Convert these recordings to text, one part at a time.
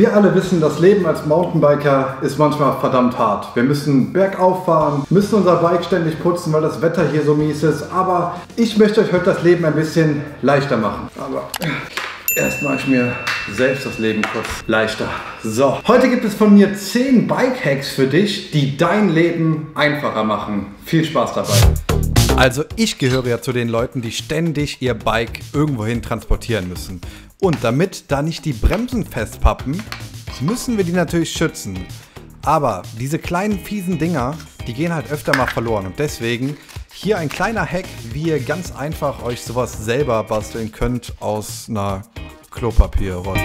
Wir alle wissen, das Leben als Mountainbiker ist manchmal verdammt hart. Wir müssen bergauf fahren, müssen unser Bike ständig putzen, weil das Wetter hier so mies ist. Aber ich möchte euch heute das Leben ein bisschen leichter machen. Aber erst mache ich mir selbst das Leben kurz leichter. So, heute gibt es von mir 10 Bike-Hacks für dich, die dein Leben einfacher machen. Viel Spaß dabei. Also ich gehöre ja zu den Leuten, die ständig ihr Bike irgendwohin transportieren müssen. Und damit da nicht die Bremsen festpappen, müssen wir die natürlich schützen. Aber diese kleinen fiesen Dinger, die gehen halt öfter mal verloren. Und deswegen hier ein kleiner Hack, wie ihr ganz einfach euch sowas selber basteln könnt aus einer Klopapierrolle.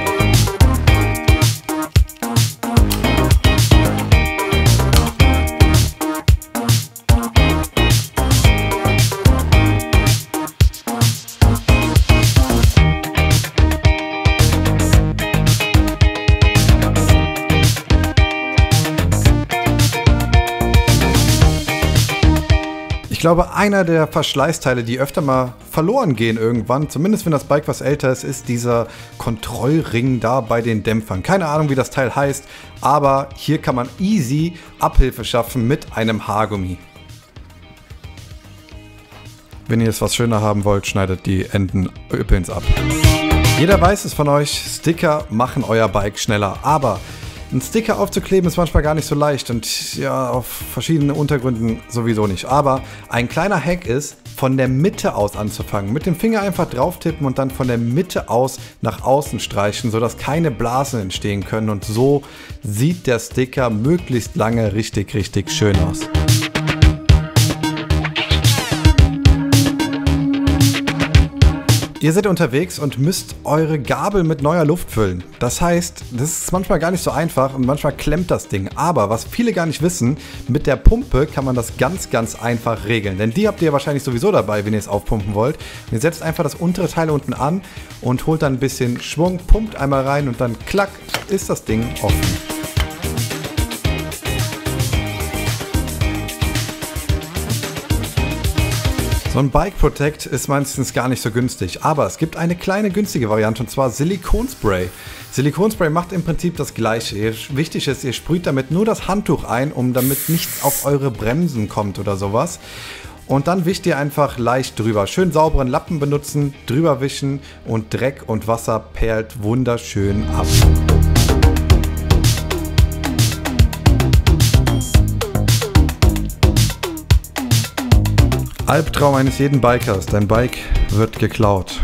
Ich glaube, einer der Verschleißteile, die öfter mal verloren gehen irgendwann, zumindest wenn das Bike was älter ist, ist dieser Kontrollring da bei den Dämpfern. Keine Ahnung, wie das Teil heißt, aber hier kann man easy Abhilfe schaffen mit einem Haargummi. Wenn ihr es was schöner haben wollt, schneidet die Enden übrigens ab. Jeder weiß es von euch, Sticker machen euer Bike schneller, aber ein Sticker aufzukleben ist manchmal gar nicht so leicht und ja, auf verschiedenen Untergründen sowieso nicht. Aber ein kleiner Hack ist, von der Mitte aus anzufangen. Mit dem Finger einfach drauf tippen und dann von der Mitte aus nach außen streichen, sodass keine Blasen entstehen können. Und so sieht der Sticker möglichst lange richtig schön aus. Ihr seid unterwegs und müsst eure Gabel mit neuer Luft füllen. Das heißt, das ist manchmal gar nicht so einfach und manchmal klemmt das Ding. Aber was viele gar nicht wissen, mit der Pumpe kann man das ganz einfach regeln. Denn die habt ihr wahrscheinlich sowieso dabei, wenn ihr es aufpumpen wollt. Ihr setzt einfach das untere Teil unten an und holt dann ein bisschen Schwung, pumpt einmal rein und dann klack, ist das Ding offen. So ein Bike Protect ist meistens gar nicht so günstig, aber es gibt eine kleine günstige Variante und zwar Silikonspray. Silikonspray macht im Prinzip das Gleiche. Wichtig ist, ihr sprüht damit nur das Handtuch ein, damit nichts auf eure Bremsen kommt oder sowas. Und dann wischt ihr einfach leicht drüber. Schön sauberen Lappen benutzen, drüber wischen und Dreck und Wasser perlt wunderschön ab. Albtraum eines jeden Bikers, dein Bike wird geklaut.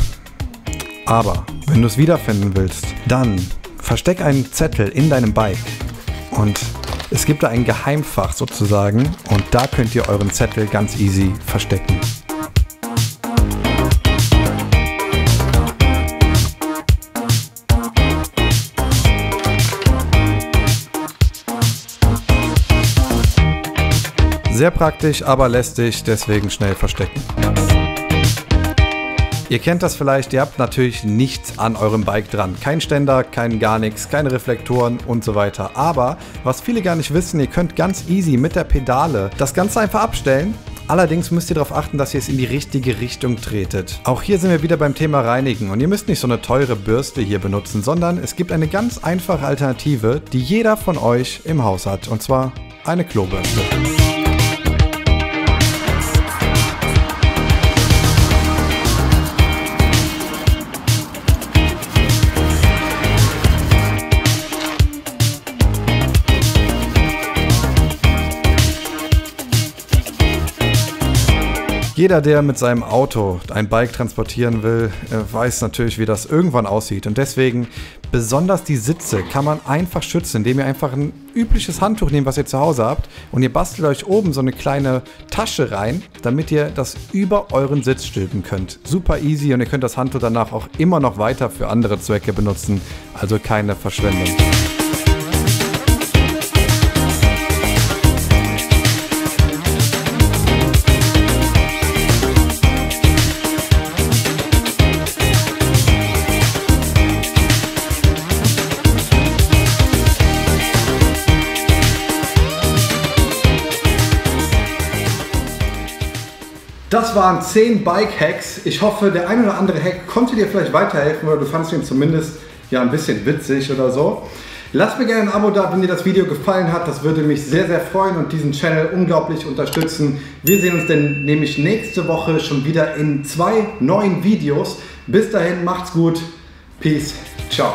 Aber wenn du es wiederfinden willst, dann versteck einen Zettel in deinem Bike. Und es gibt da ein Geheimfach sozusagen und da könnt ihr euren Zettel ganz easy verstecken. Sehr praktisch, aber lästig, deswegen schnell verstecken. Ihr kennt das vielleicht, ihr habt natürlich nichts an eurem Bike dran. Kein Ständer, kein gar nichts, keine Reflektoren und so weiter. Aber was viele gar nicht wissen, ihr könnt ganz easy mit der Pedale das Ganze einfach abstellen. Allerdings müsst ihr darauf achten, dass ihr es in die richtige Richtung tretet. Auch hier sind wir wieder beim Thema Reinigen und ihr müsst nicht so eine teure Bürste hier benutzen, sondern es gibt eine ganz einfache Alternative, die jeder von euch im Haus hat, und zwar eine Klobürste. Jeder, der mit seinem Auto ein Bike transportieren will, weiß natürlich, wie das irgendwann aussieht. Und deswegen, besonders die Sitze kann man einfach schützen, indem ihr einfach ein übliches Handtuch nehmt, was ihr zu Hause habt. Und ihr bastelt euch oben so eine kleine Tasche rein, damit ihr das über euren Sitz stülpen könnt. Super easy und ihr könnt das Handtuch danach auch immer noch weiter für andere Zwecke benutzen. Also keine Verschwendung. Das waren 10 Bike-Hacks. Ich hoffe, der ein oder andere Hack konnte dir vielleicht weiterhelfen oder du fandest ihn zumindest ja ein bisschen witzig oder so. Lasst mir gerne ein Abo da, wenn dir das Video gefallen hat. Das würde mich sehr, sehr freuen und diesen Channel unglaublich unterstützen. Wir sehen uns dann nämlich nächste Woche schon wieder in 2 neuen Videos. Bis dahin, macht's gut. Peace. Ciao.